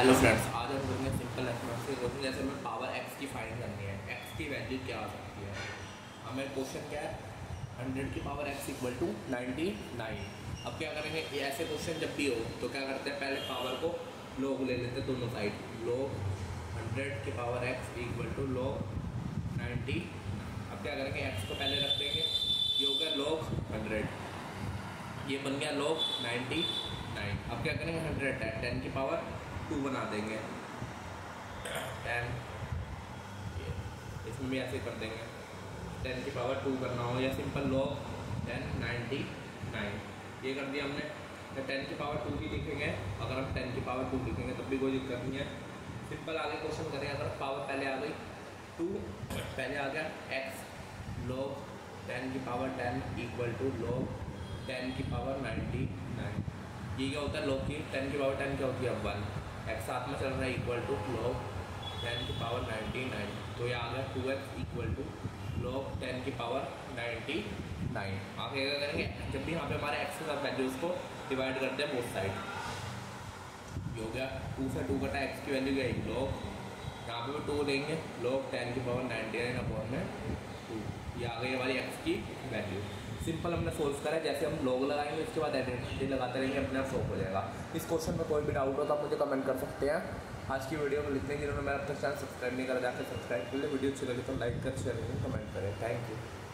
Hello friends, आज हम लोग ने सिंपल एथमेट से लोग जैसे हमें पावर एक्स की फाइंड करनी है। एक्स की वैल्यू क्या हो सकती है? हमें क्वेश्चन क्या है, 100 की पावर x इक्वल टू 99। अब क्या करेंगे, ये ऐसे क्वेश्चन जब भी हो तो क्या करते हैं, पहले पावर को लोग ले लेते हैं दोनों साइड। लोग 100 की power x equal to log 90। अब क्या करेंगे, एक्स को पहले रख देंगे, ये हो गया log 100, ये बन गया log 99। अब क्या करेंगे, 100 10 की पावर 2 बना देंगे, 10 इसमें भी ऐसे कर देंगे, 10 की पावर 2 करना हो या सिंपल log 10 99 ये कर दिया हमने। तो 10 की पावर 2 भी लिखेंगे, अगर हम 10 की पावर 2 लिखेंगे तब भी कोई दिक्कत नहीं है। सिंपल आगे क्वेश्चन करें, अगर पावर पहले आ गई 2, पहले आ गया x log 10 की पावर 10 इक्वल टू log 10 की पावर 99। ये क्या होता है, log की 10 की पावर 10 क्या होती है, अब 1 x साथ में चल रहा है इक्वल टू log 10 की पावर 99। तो ये आ गया 2x इक्वल टू log 10 की पावर 99। आप क्या करेंगे, जब भी यहाँ पे हमारे x के साथ वैल्यू उसको डिवाइड करते हैं बोथ साइड। ये हो गया 2 से 2 कटा, x की वैल्यू गई log, यहाँ पे भी 2 देंगे, log 10 की पावर 99 अपॉन में 2। ये आ गई हमारी x की वैल्यू। सिंपल हमने सोल्व करा, जैसे हम लोग लगाएंगे उसके बाद आइडेंटिटी लगाते रहेंगे, अपने आप सॉल्व हो जाएगा। इस क्वेश्चन में कोई भी डाउट हो तो आप मुझे कमेंट कर सकते हैं। आज की वीडियो में लिखने के लिए उन्होंने मेरा अपना चैनल सब्सक्राइब नहीं करा, जाकर सब्सक्राइब कर ले। वीडियो अच्छी लगी तो लाइक कर, शेयर करें, कमेंट करें। Thank you.